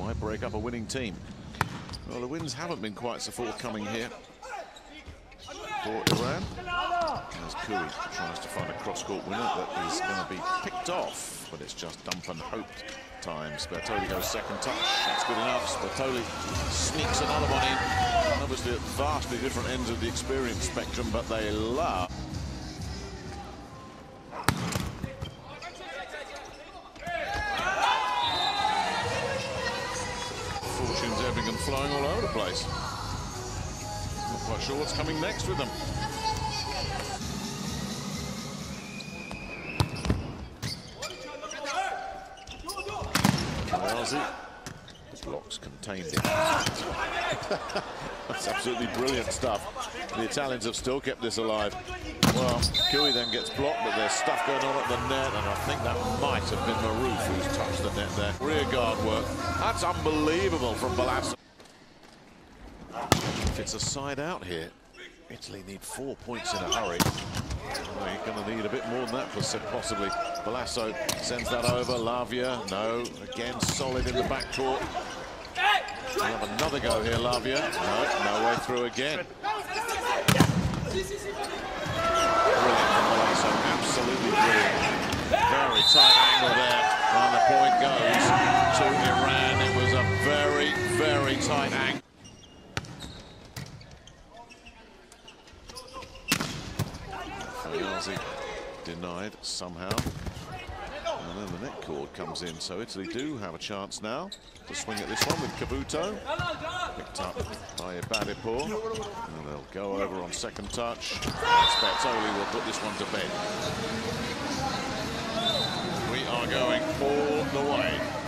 might break up a winning team. Well, the wins haven't been quite so forthcoming here for Iran, as Kooy tries to find a cross-court winner that is going to be picked off, but it's just dump and hope time. Sbertoli goes second touch, that's good enough. Sbertoli sneaks another one in. Obviously at vastly different ends of the experience spectrum, but they love. Fortune's ebbing and flowing all over the place. Not quite sure what's coming next with them. Marazzi, the blocks contained it. That's absolutely brilliant stuff. The Italians have still kept this alive. Well, Kooy then gets blocked, but there's stuff going on at the net, and I think that might have been Marouf who's touched the net there. Rear guard work. That's unbelievable from Balaso. If it's a side out here, Italy need 4 points in a hurry. They're going to need a bit more than that for possibly. Balaso sends that over. Lavia, no, again solid in the backcourt. We'll have another go here, Lavia. No, no way through again. Brilliant from Balaso, absolutely brilliant. Very tight angle there, and the point goes to Iran. It was a very, very tight angle. Denied somehow, and then the net cord comes in, so Italy do have a chance now to swing at this one with Cavuto, picked up by Ibadipur, and they'll go over on second touch. Sbertoli will put this one to bed. We are going all the way.